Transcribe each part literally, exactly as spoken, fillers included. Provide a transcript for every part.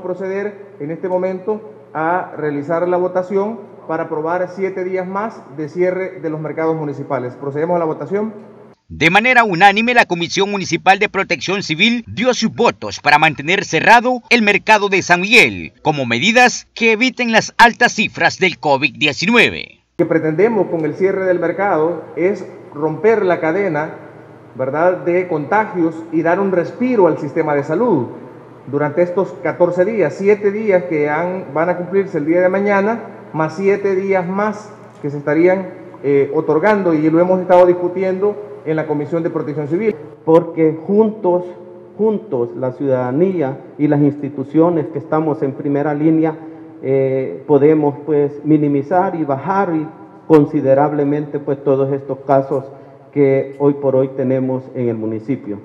a proceder en este momento a realizar la votación para aprobar siete días más de cierre de los mercados municipales. Procedemos a la votación. De manera unánime, la Comisión Municipal de Protección Civil dio sus votos para mantener cerrado el mercado de San Miguel, como medidas que eviten las altas cifras del COVID diecinueve. Lo que pretendemos con el cierre del mercado es romper la cadena, ¿verdad?, de contagios y dar un respiro al sistema de salud. Durante estos catorce días, siete días que han, van a cumplirse el día de mañana, más siete días más que se estarían eh, otorgando, y lo hemos estado discutiendo en la Comisión de Protección Civil. Porque juntos, juntos, la ciudadanía y las instituciones que estamos en primera línea, eh, podemos pues minimizar y bajar considerablemente pues todos estos casos que hoy por hoy tenemos en el municipio.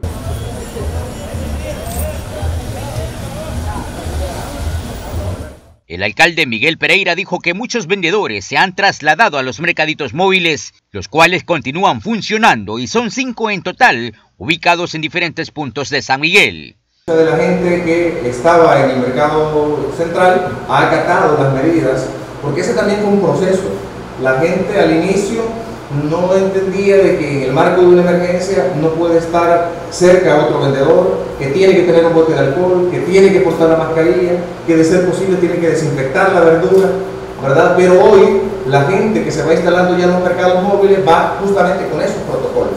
El alcalde Miguel Pereira dijo que muchos vendedores se han trasladado a los mercaditos móviles, los cuales continúan funcionando y son cinco en total, ubicados en diferentes puntos de San Miguel. De la gente que estaba en el mercado central ha acatado las medidas, porque ese también fue un proceso. La gente al inicio no entendía de que en el marco de una emergencia no puede estar cerca a otro vendedor, que tiene que tener un bote de alcohol, que tiene que portar la mascarilla, que de ser posible tiene que desinfectar la verdura, ¿verdad? Pero hoy la gente que se va instalando ya en los mercados móviles va justamente con esos protocolos.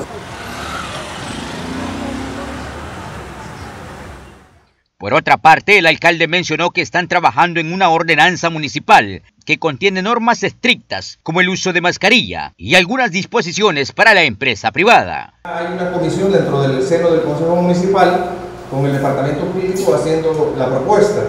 Por otra parte, el alcalde mencionó que están trabajando en una ordenanza municipal que contiene normas estrictas como el uso de mascarilla y algunas disposiciones para la empresa privada. Hay una comisión dentro del seno del Consejo Municipal con el Departamento Público haciendo la propuesta,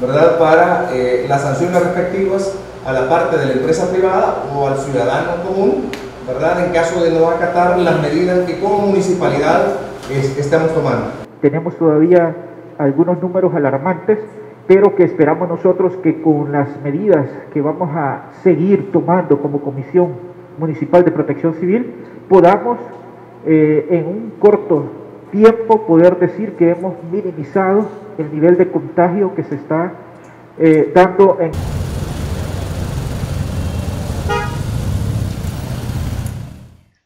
¿verdad?, para eh, las sanciones respectivas a la parte de la empresa privada o al ciudadano común, ¿verdad?, en caso de no acatar las medidas que como municipalidad es, estamos tomando. Tenemos todavía algunos números alarmantes, pero que esperamos nosotros que con las medidas que vamos a seguir tomando como Comisión Municipal de Protección Civil, podamos eh, en un corto tiempo poder decir que hemos minimizado el nivel de contagio que se está eh, dando en...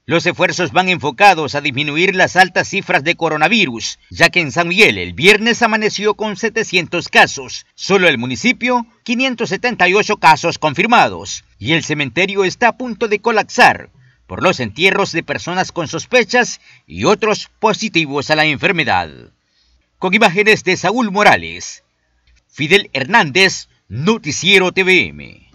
Los esfuerzos van enfocados a disminuir las altas cifras de coronavirus, ya que en San Miguel el viernes amaneció con setecientos casos, solo el municipio quinientos setenta y ocho casos confirmados, y el cementerio está a punto de colapsar por los entierros de personas con sospechas y otros positivos a la enfermedad. Con imágenes de Saúl Morales, Fidel Hernández, Noticiero T V M.